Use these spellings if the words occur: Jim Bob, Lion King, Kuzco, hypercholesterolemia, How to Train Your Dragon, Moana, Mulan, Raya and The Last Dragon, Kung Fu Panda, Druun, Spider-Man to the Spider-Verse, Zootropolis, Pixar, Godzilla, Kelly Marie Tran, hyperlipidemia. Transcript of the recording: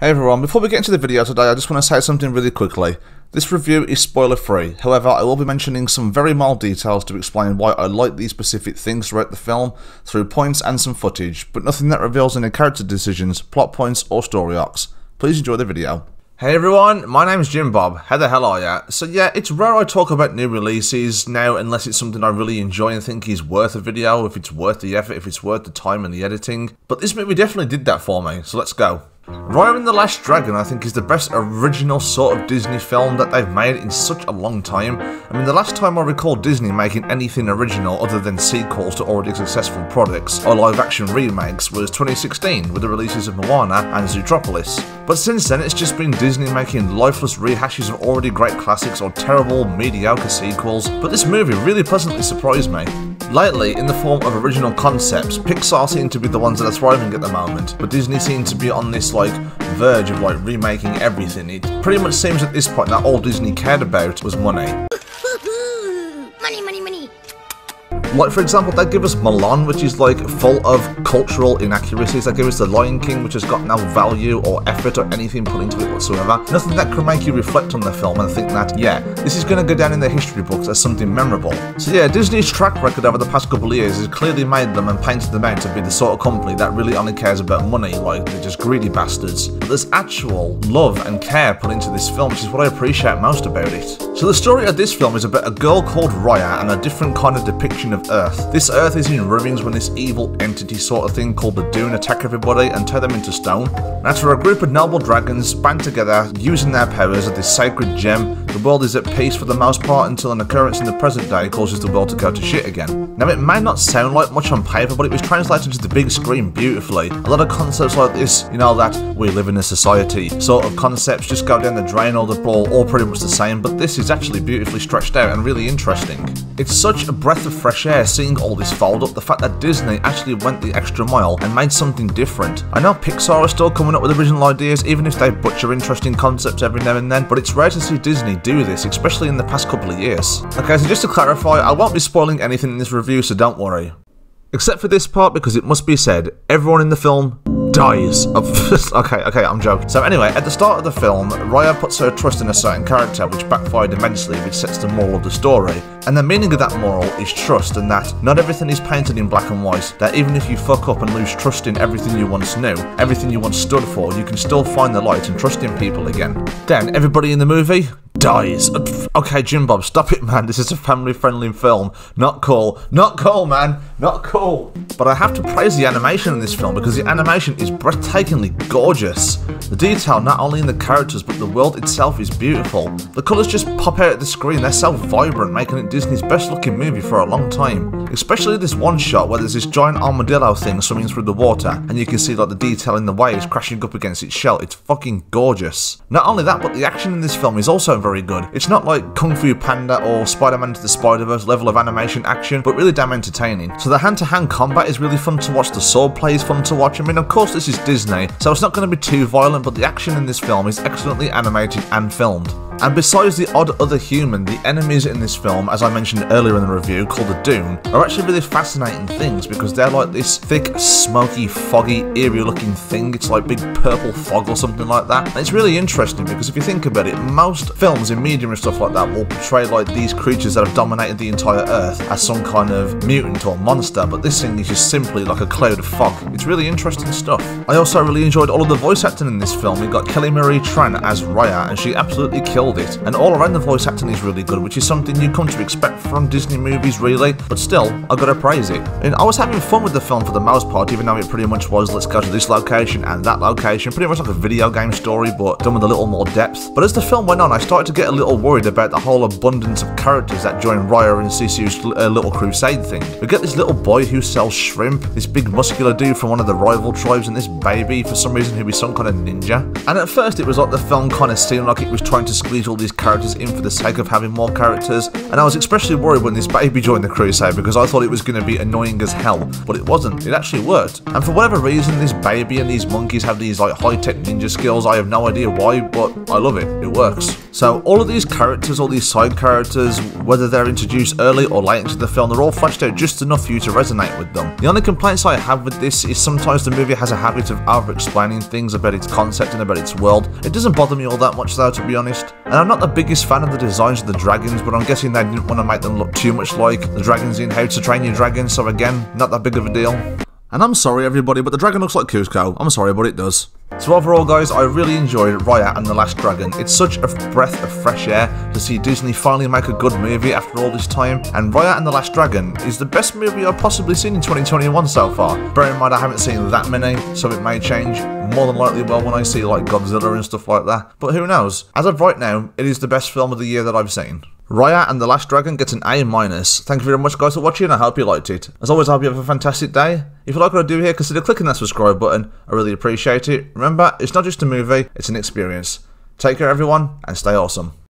Hey everyone, before we get into the video today, I just want to say something really quickly. This review is spoiler free, however I will be mentioning some very mild details to explain why I like these specific things throughout the film, through points and some footage, but nothing that reveals any character decisions, plot points or story arcs. Please enjoy the video. Hey everyone, my name's Jim Bob, how the hell are ya? So yeah, it's rare I talk about new releases now unless it's something I really enjoy and think is worth a video, if it's worth the effort, if it's worth the time and the editing, but this movie definitely did that for me, so let's go. Raya and The Last Dragon I think is the best original sort of Disney film that they've made in such a long time. I mean the last time I recall Disney making anything original other than sequels to already successful products or live action remakes was 2016 with the releases of Moana and Zootropolis. But since then it's just been Disney making lifeless rehashes of already great classics or terrible, mediocre sequels, but this movie really pleasantly surprised me. Lately, in the form of original concepts, Pixar seem to be the ones that are thriving at the moment, but Disney seem to be on this verge of remaking everything. It pretty much seems at this point that all Disney cared about was money. Like for example, they give us Mulan, which is full of cultural inaccuracies. They give us the Lion King, which has got no value or effort or anything put into it whatsoever. Nothing that can make you reflect on the film and think that, yeah, this is going to go down in the history books as something memorable. So yeah, Disney's track record over the past couple of years has clearly made them and painted them out to be the sort of company that really only cares about money, they're just greedy bastards. But there's actual love and care put into this film, which is what I appreciate most about it. So the story of this film is about a girl called Raya and a different kind of depiction of Earth. This Earth is in ruins when this evil entity sort of thing called the Druun attack everybody and turn them into stone. And after a group of noble dragons band together using their powers of this sacred gem, the world is at peace for the most part until an occurrence in the present day causes the world to go to shit again. Now it may not sound like much on paper, but it was translated to the big screen beautifully. A lot of concepts like this, you know, that we live in a society sort of concepts just go down the drain or the ball, all pretty much the same, but this is actually beautifully stretched out and really interesting. It's such a breath of fresh air seeing all this fold up, the fact that Disney actually went the extra mile and made something different. I know Pixar are still coming up with original ideas, even if they butcher interesting concepts every now and then, but it's rare to see Disney do this, especially in the past couple of years. Okay, so just to clarify, I won't be spoiling anything in this review, so don't worry. Except for this part, because it must be said, everyone in the film dies. Okay, I'm joking. So anyway, at the start of the film, Raya puts her trust in a certain character, which backfired immensely, which sets the moral of the story. And the meaning of that moral is trust, and that not everything is painted in black and white, that even if you fuck up and lose trust in everything you once knew, everything you once stood for, you can still find the light and trust in people again. Then, everybody in the movie dies. Okay, Jim Bob, stop it, man. This is a family-friendly film. Not cool. Not cool, man. Not cool. But I have to praise the animation in this film, because the animation is breathtakingly gorgeous. The detail not only in the characters, but the world itself is beautiful. The colours just pop out at the screen. They're so vibrant, making it Disney's best looking movie for a long time, especially this one shot where there's this giant armadillo thing swimming through the water and you can see the detail in the waves crashing up against its shell. It's fucking gorgeous. Not only that, but the action in this film is also very good. It's not like Kung Fu Panda or Spider-Man to the Spider-Verse level of animation action, but really damn entertaining. So the hand-to-hand combat is really fun to watch, the sword play is fun to watch. I mean, of course this is Disney, so it's not going to be too violent, but the action in this film is excellently animated and filmed. And besides the odd other human, the enemies in this film, as I mentioned earlier in the review, called the Druun, are actually really fascinating things because they're like this thick, smoky, foggy, eerie looking thing. It's like big purple fog or something like that. And it's really interesting because if you think about it, most films in media and stuff like that will portray these creatures that have dominated the entire Earth as some kind of mutant or monster, but this thing is just simply like a cloud of fog. It's really interesting stuff. I also really enjoyed all of the voice acting in this film. We got Kelly Marie Tran as Raya and she absolutely killed it, and all around the voice acting is really good, which is something you come to expect from Disney movies really, but still, I gotta praise it. And I was having fun with the film for the most part, even though it pretty much was let's go to this location and that location, pretty much like a video game story but done with a little more depth. But as the film went on I started to get a little worried about the whole abundance of characters that join Raya and Sisu's little crusade thing. We get this little boy who sells shrimp, this big muscular dude from one of the rival tribes, and this baby for some reason who is some kind of ninja. And at first it was like the film kind of seemed like it was trying to squeeze leaves all these characters in for the sake of having more characters, and I was especially worried when this baby joined the crusade because I thought it was going to be annoying as hell, but it wasn't. It actually worked. And for whatever reason, this baby and these monkeys have these like high-tech ninja skills. I have no idea why, but I love it. It works. So all of these characters, all these side characters, whether they're introduced early or late into the film, they're all fleshed out just enough for you to resonate with them. The only complaints I have with this is sometimes the movie has a habit of over-explaining things about its concept and about its world. It doesn't bother me all that much though, to be honest. And I'm not the biggest fan of the designs of the dragons, but I'm guessing they didn't want to make them look too much like the dragons in How to Train Your Dragon, so again, not that big of a deal. And I'm sorry everybody, but the dragon looks like Kuzco. I'm sorry, but it does. So overall guys, I really enjoyed Raya and the Last Dragon. It's such a breath of fresh air to see Disney finally make a good movie after all this time, and Raya and the Last Dragon is the best movie I've possibly seen in 2021 so far. Bear in mind I haven't seen that many, so it may change. More than likely well when I see like Godzilla and stuff like that, but who knows. As of right now, it is the best film of the year that I've seen. Raya and the Last Dragon gets an A-. Thank you very much guys for watching, and I hope you liked it. As always, I hope you have a fantastic day. If you like what I do here, consider clicking that subscribe button. I really appreciate it. Remember, it's not just a movie, it's an experience. Take care everyone, and stay awesome.